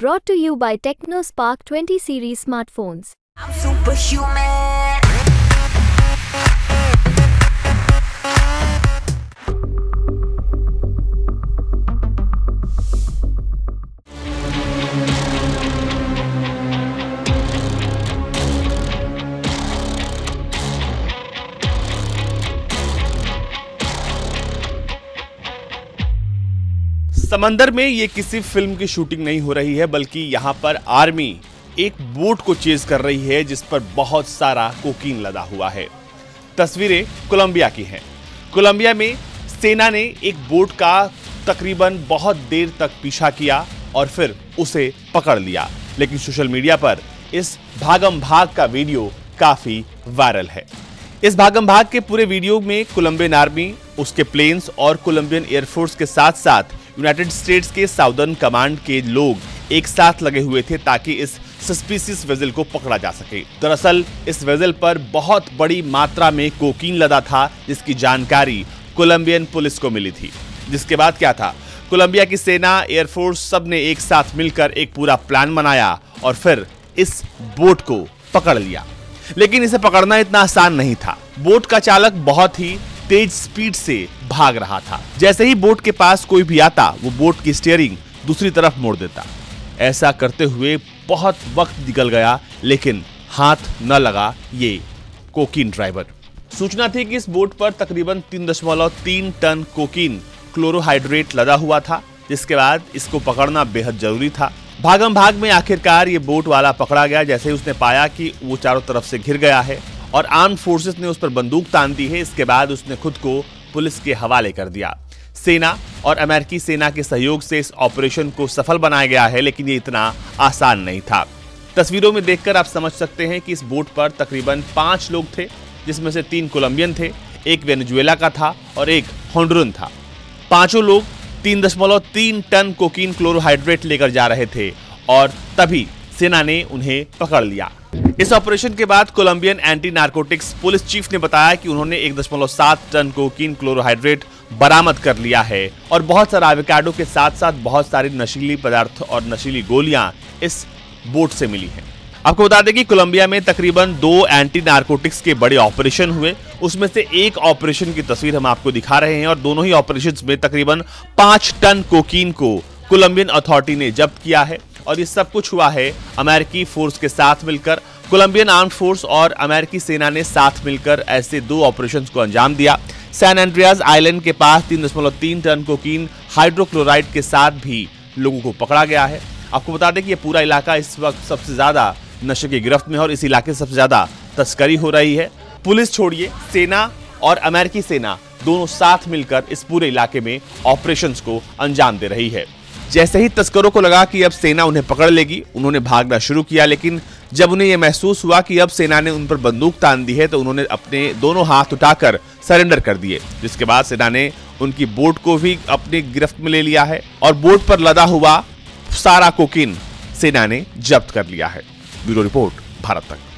Brought to you by TechnoSpark 20 series smartphones. I'm superhuman. समंदर में ये किसी फिल्म की शूटिंग नहीं हो रही है, बल्कि यहाँ पर आर्मी एक बोट को चेज कर रही है जिस पर बहुत सारा कोकीन लदा हुआ है। तस्वीरें कोलंबिया की हैं। कोलंबिया में सेना ने एक बोट का तकरीबन बहुत देर तक पीछा किया और फिर उसे पकड़ लिया, लेकिन सोशल मीडिया पर इस भागम भाग का वीडियो काफी वायरल है। इस भागम भाग के पूरे वीडियो में कोलंबियन आर्मी, उसके प्लेन्स और कोलंबियन एयरफोर्स के साथ साथ यूनाइटेड स्टेट्स के साउदर्न कमांड के लोग एक साथ लगे हुए थे ताकि इस सस्पिशियस वेजल को पकड़ा जा सके। दरअसल इस वेजल पर बहुत बड़ी मात्रा में कोकीन लदा था, जिसकी जानकारी कोलंबियन पुलिस को मिली थी, जिसके बाद क्या था, कोलंबिया की सेना, एयरफोर्स सब ने एक साथ मिलकर एक पूरा प्लान बनाया और फिर इस बोट को पकड़ लिया। लेकिन इसे पकड़ना इतना आसान नहीं था। बोट का चालक बहुत ही तेज स्पीड से भाग रहा था। जैसे ही बोट के पास कोई भी आता, वो बोट की स्टीयरिंग दूसरी तरफ मोड़ देता। ऐसा करते हुए बहुत वक्त निकल गया, लेकिन हाथ न लगा ये कोकीन ड्राइवर। सूचना थी कि इस बोट पर तकरीबन 3.3 टन कोकीन क्लोरोहाइड्रेट लदा हुआ था, जिसके बाद इसको पकड़ना बेहद जरूरी था। भागम भाग में आखिरकार ये बोट वाला पकड़ा गया। जैसे ही उसने पाया कि वो चारों तरफ से घिर गया है और आर्म फोर्सेस ने उस पर बंदूक तान दी है, इसके बाद उसने खुद को पुलिस के हवाले कर दिया। सेना और अमेरिकी सेना के सहयोग से इस ऑपरेशन को सफल बनाया गया है, लेकिन ये इतना आसान नहीं था। तस्वीरों में देखकर आप समझ सकते हैं कि इस बोट पर तकरीबन 5 लोग थे, जिसमें से 3 कोलंबियन थे, 1 वेनेजुएला का था और 1 होंडुरन था। पांचों लोग 3.3 टन कोकीन क्लोरोहाइड्रेट लेकर जा रहे थे और तभी सेना ने उन्हें पकड़ लिया। इस ऑपरेशन के बाद Colombian anti narcotics police chief ने बताया कि उन्होंने 1.7 टन कोकीन क्लोरोहाइड्रेट बरामद कर लिया है और बहुत सारा एवोकाडो के साथ साथ बहुत सारे नशीली पदार्थ और नशीली गोलियां इस बोट से मिली हैं। आपको बता दें कि कोलंबिया में तकरीबन 2 एंटी नार्कोटिक्स के बड़े ऑपरेशन हुए, उसमें से एक ऑपरेशन की तस्वीर हम आपको दिखा रहे हैं और दोनों ही ऑपरेशन में तकरीबन 5 टन कोकीन को कोलंबियन अथॉरिटी ने जब्त किया है और ये सब कुछ हुआ है अमेरिकी फोर्स के साथ मिलकर। कोलंबियन आर्म फोर्स और अमेरिकी सेना ने साथ मिलकर ऐसे 2 ऑपरेशंस को अंजाम दिया। सैन एंड्रियास आइलैंड के पास 3.3 टन कोकीन हाइड्रोक्लोराइड के साथ भी लोगों को पकड़ा गया है। आपको बता दें कि ये पूरा इलाका इस वक्त सबसे ज़्यादा नशे की गिरफ्त में है और इस इलाके से सबसे ज़्यादा तस्करी हो रही है। पुलिस छोड़िए, सेना और अमेरिकी सेना दोनों साथ मिलकर इस पूरे इलाके में ऑपरेशंस को अंजाम दे रही है। जैसे ही तस्करों को लगा कि अब सेना उन्हें पकड़ लेगी, उन्होंने भागना शुरू किया, लेकिन जब उन्हें यह महसूस हुआ कि अब सेना ने उन पर बंदूक तान दी है तो उन्होंने अपने दोनों हाथ उठाकर सरेंडर कर दिए, जिसके बाद सेना ने उनकी बोट को भी अपनी गिरफ्त में ले लिया है और बोट पर लदा हुआ सारा कोकीन सेना ने जब्त कर लिया है। ब्यूरो रिपोर्ट, भारत तक।